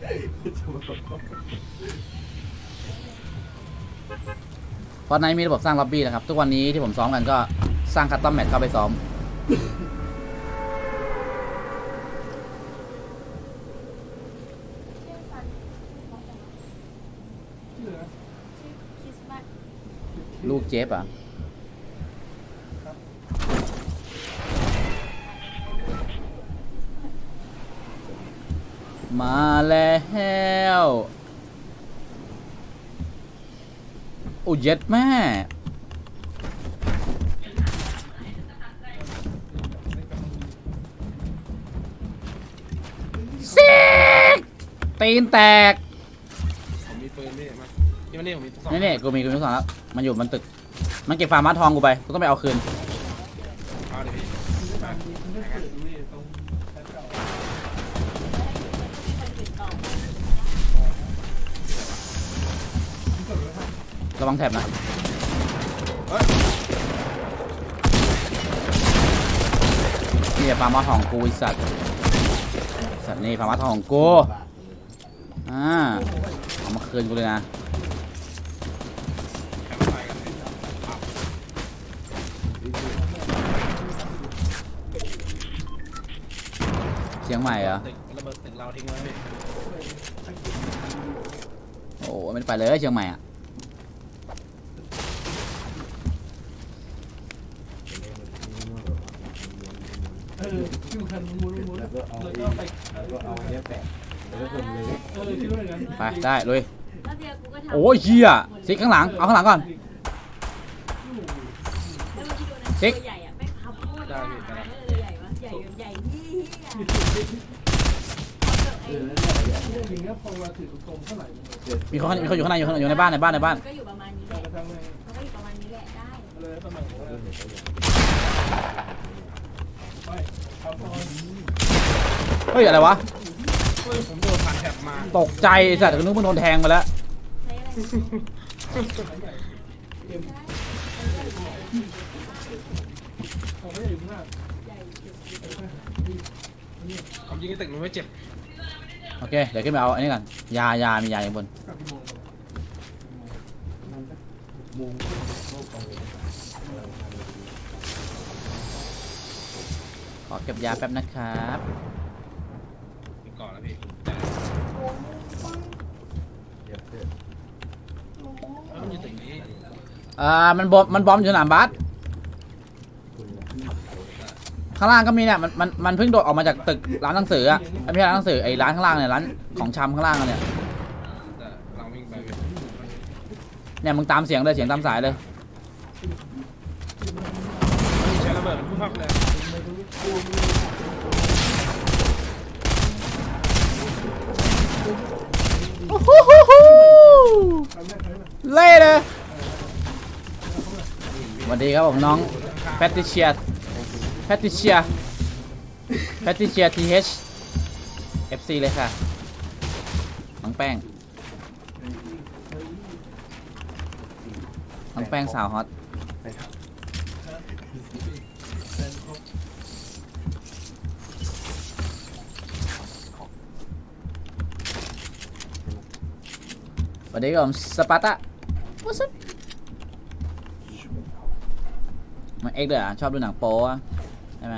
เพราะในมีระบบสร้างล็อบบี้นะครับทุกวันนี้ที่ผมซ้อมกันก็สร้างคัสตอมแมทเข้าไปซ้อมลูกเจ๊ปอ่ะมาแล้วโอ้ยเย็ดแม่ซิกตีนแตกผมมีปืนนี่มานี่ผมมีสองนี่กูมีสองแล้วมันอยู่มันตึกมันเก็บฟาร์มมาทองกูไปกูต้องไปเอาคืนระวังแถบนะนี่ฟาร์มมาทองกูไอ้สัตว์นี่ฟาร์มมาทองกูเอามาคืนกูเลยนะเสียงใหม่เหรอโอ้ไม่ไปเลยเชียงใหม่อ่ะไปได้เลยโอ้ยเฮียซิกข้างหลังเอาข้างหลังก่อนซิกมีคนอยู่ข้างในอยู่ในบ้านก็อยู่ประมาณนี้แหละได้เฮ้ยอะไรวะตกใจสัตว์นึกว่าโดนแทงมาแล้วผมยิงตึกมันไม่เจ็บโอเคเดี๋ยวขึ้นไปเอาอันนี้กันยามียาอยู่บนขอเก็บยาแป๊บนะครับก่อนนะพี่มันบอมอยู่สนามบาสข้างล่างก็มีเนี่ยมันเพิ่งโดดออกมาจากตึกร้านหนังสืออ่ะไม่ใช่ร้านหนังสือไอ้ร้านข้างล่างเนี่ยร้านของชำข้างล่างเนี่ยมึงตามเสียงเลยเสียงตามสายเลยโอ้โหเล่เลยสวัสดีครับผมน้องแพทติเชีย TH FC เลยค่ะน้องแป้งสาวฮอตสวัสดีครับผมสปาร์ตะมันเอ็กซ์เลยอ่ะชอบดูหนังโป๊ะใช่ไหม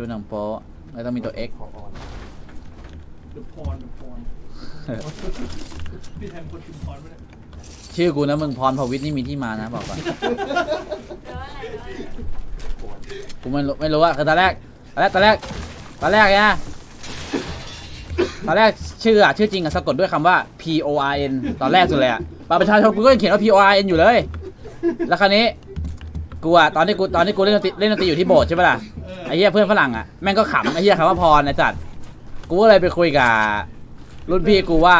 ดูหนังโป๊ะแล้วต้องมีตัวเอ็กซ์ชื่อกูนะมึงพรพวิทย์นี่มีที่มานะบอกก่อนกูไม่รู้อ่ะคือตอนแรกนะชื่อจริงอะสะกดด้วยคำว่า PORN ตอนแรกสุดเลยอะประชาชนกูก็เขียนว่า PORN อยู่เลยแล้วคราวนี้กูอะตอนที่กูเล่นดนตรีอยู่ที่โบสถ์ใช่ปะล่ะไอ้เหี้ยเพื่อนฝรั่งอะแม่งก็ขำไอ้เหี้ยคำว่าพรนะจัดกูก็เลยไปคุยกับรุ่นพี่กูว่า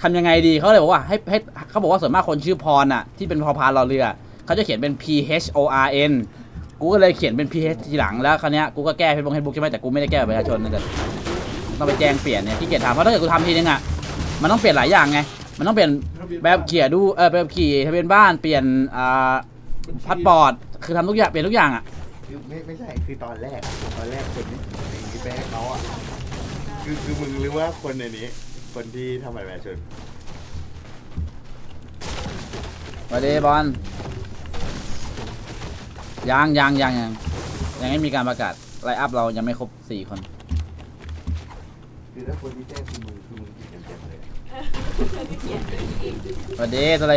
ทำยังไงดีเขาเลยบอกว่าให้เขาบอกว่าส่วนมากคนชื่อพรอะที่เป็นพอพานรอเรือเขาจะเขียนเป็น PHORN กูก็เลยเขียนเป็น PH ทีหลังแล้วคราวนี้กูก็แก้เฟซบุ๊กใช่ไหมแต่กูไม่ได้แก้ประชาชนนะจัดต้องไปแจ้งเปลี่ยนเนี่ยที่เกียรติทำเพราะถ้าเกิดกูทำทีนึงอ่ะมันต้องเปลี่ยนหลายอย่างไงมันต้องเปลี่ยนแบบเขียดูแบบขี่ทะเบียนบ้านเปลี่ยนพาสปอร์ตคือทำทุกอย่างเปลี่ยนทุกอย่างอ่ะไม่ใช่คือตอนแรกคนไม่ ไปให้เขาอ่ะคือมึงหรือว่าคนในนี้คนที่ทำบัตรประชาชนสวัสดีบอลยังไม่มีการประกาศไลน์อัพเรายังไม่ครบ4คนคือถ้าคนที่แจ้งคือมึงติดกันเต็มเลยสวัสดีอะไร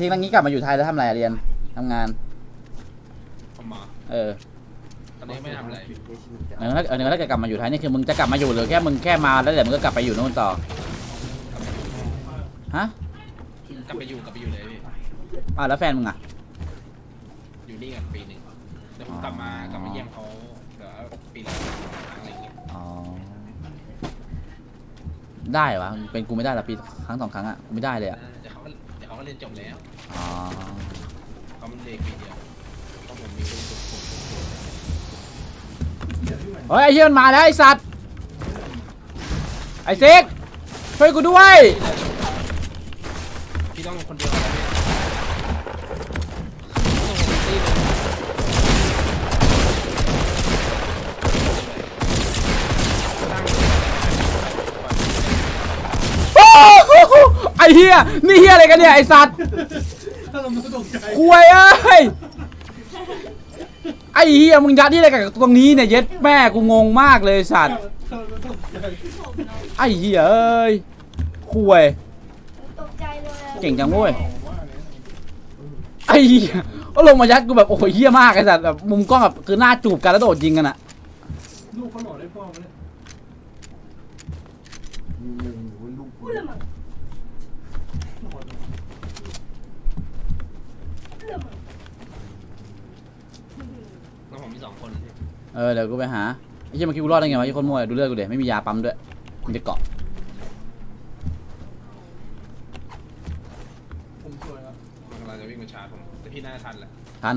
ทีนี้กลับมาอยู่ไทยแล้วทำอะไรเรียนทำงานตอนนี้ไม่ทำอะไรถ้าเกิดกลับมาอยู่ไทยนี่คือมึงจะกลับมาอยู่หรือแค่มึงแค่มาแล้วเดี๋ยวมึงก็กลับไปอยู่นู่นต่อฮะกลับไปอยู่เลยพี่แล้วแฟนมึงอ่ะอยู่นี่กันปีหนึ่งเดี๋ยวผมกลับมาเยี่ยมเขาเดี๋ยวปีละครั้งอะไรอย่างเงี้ยได้วะเป็นกูไม่ได้ละปีครั้งสองครั้งอ่ะกูไม่ได้เลยอ่ะเดี๋ยวเขาเรียนจบแล้วเขามันเด็กปีเดียวต้องผมมีเรื่องเฮ้ยไอ้เหี้ยมันมาแล้วไอ้สัตว์ไอ้เซ็กช่วยกูด้วยพี่ต้องคนเดียวไอ้เหี้ยนี่เหี้ยอะไรกันเนี่ยไอ้สัตว์กลัวเอ้ยไอ้เหี้ยมึงยัดที่อะไรกันตรงนี้เนี่ยเย็ดแม่กูงงมากเลยสัตว์ไอ้เหี้ยเอ้ยคุยเก่งจังเว้ยไอ้เหี้ยก็ลงมายัดกูแบบโอ้ยเหี้ยมากไอ้สัตว์แบบมุมกล้องแบบคือหน้าจูบกันแล้วโดดยิงกันอะลูกเขาหล่อได้พ่อไหมแล้วผมมี2คนเดี๋ยวกูไปหาไอ้เหี้ยเมื่อกี้กูรอดได้ไงวะไอ้คนมั่วดูเลือดกูเดี๋ยวไม่มียาปั๊มด้วยมันจะเกาะผมช่วยครับกำลังจะวิ่งมาชาร์จผมแต่พี่น่าทันแหละ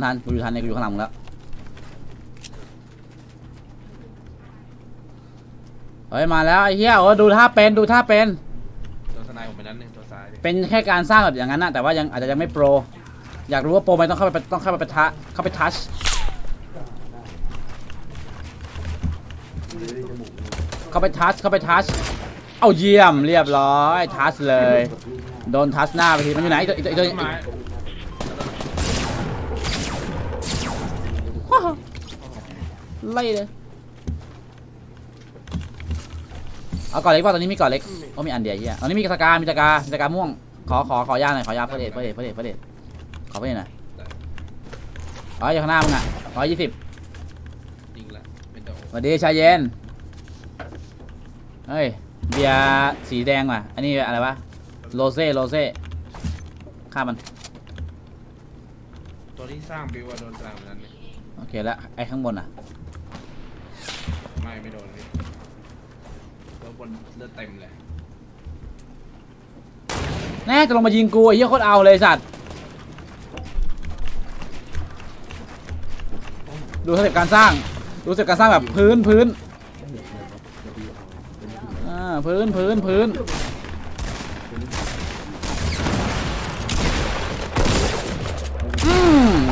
ทันกูอยู่ทันเลยกูอยู่ข้างหลังแล้วเฮ้ยมาแล้วไอ้เหี้ยดูท่าเป็นตัวสไนผมไปนั้นนึงตัวซ้ายเป็นแค่การสร้างแบบอย่างนั้นนะแต่ว่ายังอาจจะยังไม่โปรอยากรู้ว่าโปรไหมต้องเข้าไปท้าเข้าไปทัชเอาเยี่ยมเรียบร้อยทัชเลยโดนทัชหน้าไปทีมันอยู่ไหนไอ้ตัวไล่เลยเอาก่อนเล็กว่าตอนนี้มีก่อนเล็กก็มีอันเดียร์เยี่ยตอนนี้มีกระสการมีกระสกาม่วงขอยาหน่อยขอยาเพื่อเดชขอเพื่อเดชหน่อยอยู่ข้างหน้ามึงอ่ะ120สวัสดีชายเย็นเฮ้ยเบียร์สีแดงว่ะอันนี้อะไรวะโรเซ่ฆ่ามันตัวที่สร้างบิวโดนตามนั้นโอเคแล้วไอ้ข้างบนอ่ะไม่โดนเลยตัวบนเลือดเต็มเลยแน่จะลงมายิงกูไอ้เหี้ยโคตรเอาเลยสัตว์ดูสเต็ปการสร้างแบบพื้นไ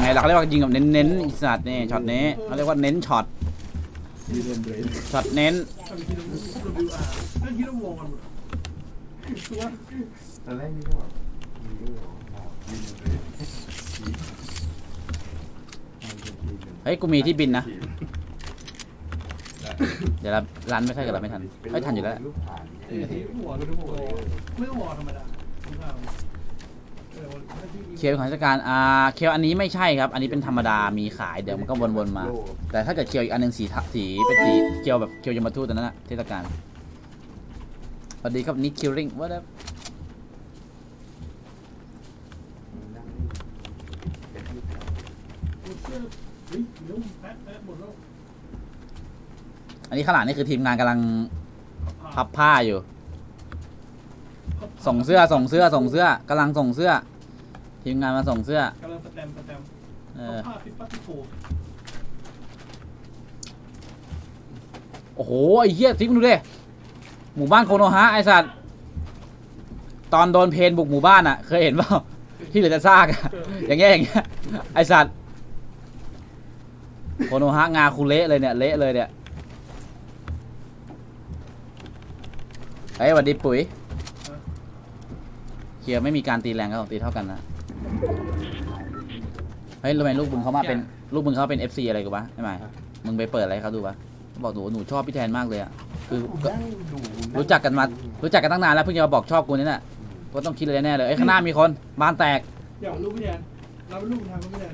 งหลักเรียกว่ายิงกับเน้นอีสัตว์นี่ช็อตนี้เขาเรียกว่าเน้นช็อตเน้นเฮ้ยกูมีที่บินนะเดี๋ยวรันไม่ใช่กับเราไม่ทันอยู่แล้วเคียวของราชการเคียวอันนี้ไม่ใช่ครับอันนี้เป็นธรรมดามีขายเดี๋ยวมันก็วนๆมาแต่ถ้าเกิดเคียวอีกอันนึงสีเป็นสีเคียวแบบเคียวยมทูตตอนนั้นนะเทศกาลสวัสดีครับนิคคิวริงว่าแล้วอันนี้ข้างหลังนี่คือทีมงานกำลังพับผ้าอยู่ส่งเสื้อกำลังส่งเสื้อทีมงานมาส่งเสื้อกำลังสแตมผ้าปิดปั๊บปิดโผล่โอ้โหไอ้เหี้ยซิกดูดิหมู่บ้านโคโนฮะไอ้สัตว์ตอนโดนเพนบุกหมู่บ้านอ่ะเคยเห็นเปล่า ที่เหลือจะซากอย่างเงี้ยไอสัตว์โคโนฮะงาคูเละเลยเนี่ยเละเลยเนี่ยไอ้สวัสดีปุ๋ยเคียร์ไม่มีการตีแรงก็ตีเท่ากันนะเฮ้ยทำไมลูกมึงเขามาเป็นลูกมึงเขาเป็น FC อะไรกูวะไม่หมายมึงไปเปิดอะไรเขาดูวะบอกหนูชอบพี่แทนมากเลยอ่ะคือรู้จักกันตั้งนานแล้วเพิ่งจะมาบอกชอบกูนี่แหละก็ต้องคิดเลยแน่เลยไอ้ข้างหน้ามีคนบ้านแตกเดี๋ยวลูกพี่แทนเราเป็นลูกทางก็ไม่ได้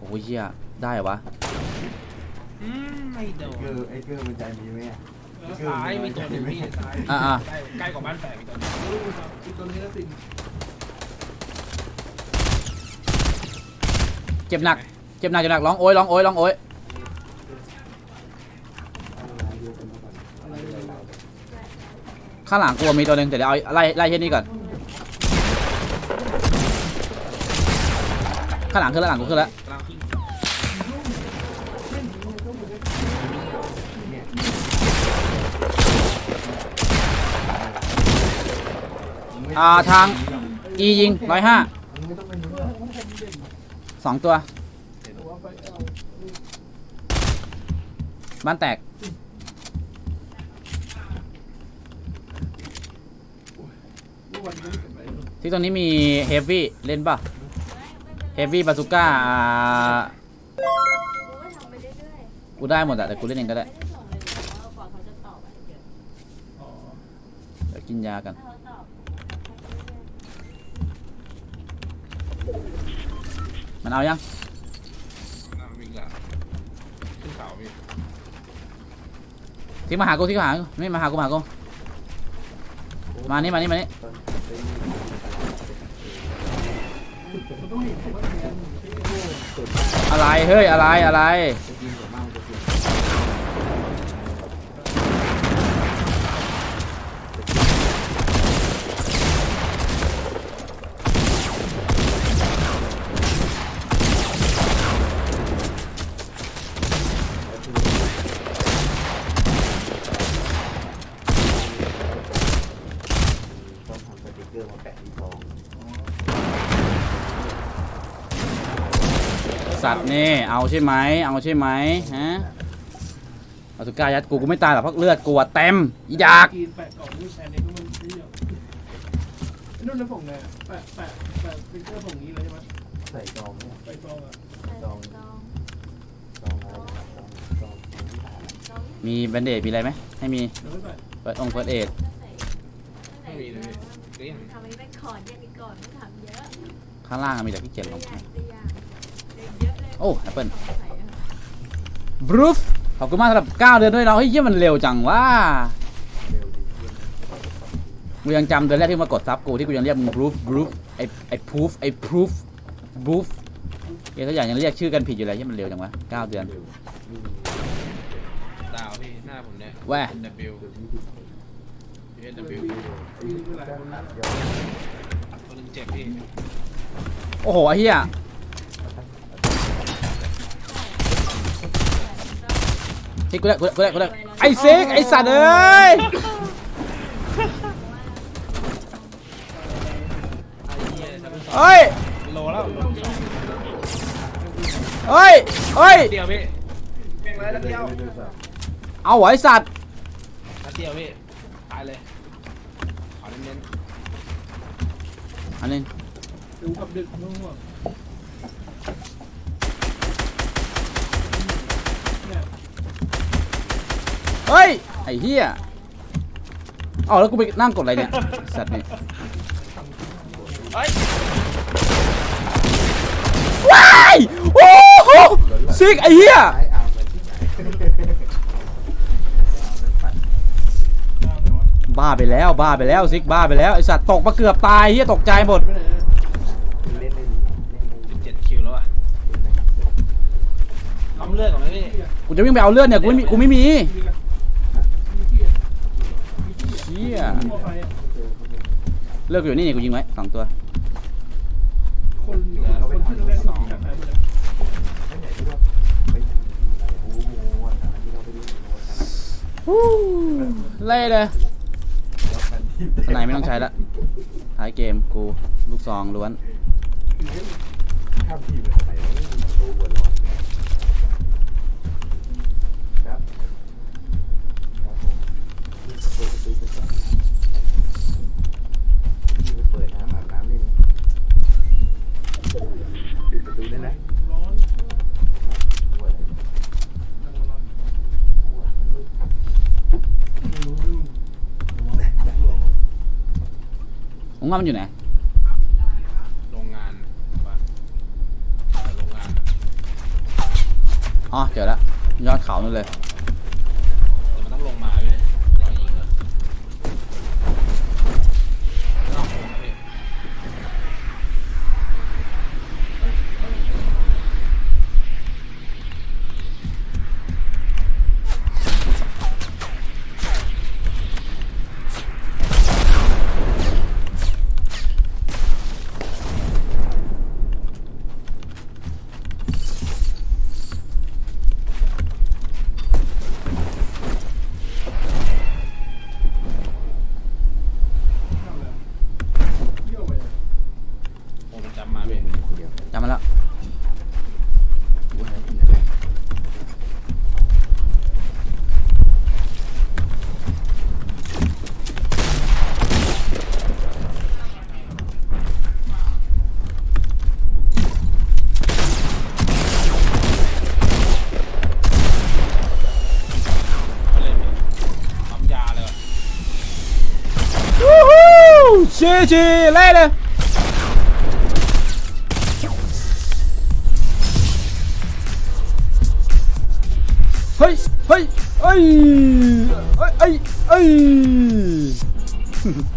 โอ้ยเฮียได้เหรอวะไอ้เกิร์ไอ้เกิร์มันใจมีไหมซ้ายมีตัวหนึ่งพี่ซ้ายใกล้กว่าบ้านแตกอีกตัวนี้แล้วสิเจ็บหนักร้องโอ้ยข้างหลังกลัวมีตัวหนึ่งแต่เดี๋ยวเอาไล่เช่นนี้ก่อนข้างหลังขึ้นแล้วทางอียิง1052 ตัวบ้านแตกที่ตรงนี้มีเฮฟวี่เล่นป่ะเฮฟวี่บาซูก้ากูได้หมดอะแต่กูเล่นเองก็ได้เดี๋ยวกินยากันมันเอายังที่มาหากูไม่มาหากูมานี่อะไรเฮ้ยอะไรสัตว์นี่เอาใช่ไหมฮะอสุกายัดกูไม่ตายหรอกเพราะเลือดกูเต็มอยากนู่นแล้วผมไงแปะเป็นเสื้อผมนี้เลยใช่ไหมใส่กองใส่กองอะมีแบนเดจมีอะไรไหมให้มีเปิดองค์เปิดเอทไม่มีเลยทำไมไม่ขอดยังอีกก่อนไม่ทำเยอะข้างล่างมีแต่พี่เจ็บลงโอ้แอปเปิลบรูฟขอบคุณมากสำหรับ9 เดือนด้วยเราเฮ้ยเยี่ยมมันเร็วจังว่ากูยังจำเดือนแรกที่มากดซับกูที่กูยังเรียกมึงบรูฟไอ้พรูฟบูฟเยอะตัวอย่างยังเรียกชื่อกันผิดอยู่เลยเยี่ยมมันเร็วจังวะ9 เดือนดาวพี่หน้าผมเนี่ยแหวะ W โอ้โหไอ้เหี้ยกูได้ไอ้เซ็กไอ้สัตว์เอ้ยโลแล้วเฮ้ยเดี๋ยวพี่เอาไอ้สัตว์เดี๋ยวพี่ตายเลยขอเน้นอันนี้ดูกับดึกนู่นเฮ้ยไอ้เหี้ยเอาแล้วกูไปนั่งกดอะไรเนี่ยสัตว์นี่ว้ายโอ้โหซิกไอ้เหี้ยบ้าไปแล้วซิกบ้าไปแล้วไอ้สัตว์ตกมาเกือบตายเหี้ยตกใจหมด17 คิวแล้วอะเอาเลือดก่อนไหมพี่กูจะวิ่งไปเอาเลือดเนี่ยกูไม่มีเลิกอยู่นี่กูยิงไว้2 ตัวเล่เลยไหนไม่ต้องใช้ละท้ายเกมกูลูกซองล้วน ข้ามทีไปทำไมไม่มีประตูวนร้อนครับครับผมประตูเปิดก่อนที่จะเปิดน้ำอาบน้ำนี่ปิดประตูได้ไหมร้อนปวดของมันอยู่ไหนอ๋อเจอแล้วยอดเขานั่นเลยแต่มันต้องลงมาเลยเรายิงเลยเราโหดเลยGG later Hey hey hey hey hey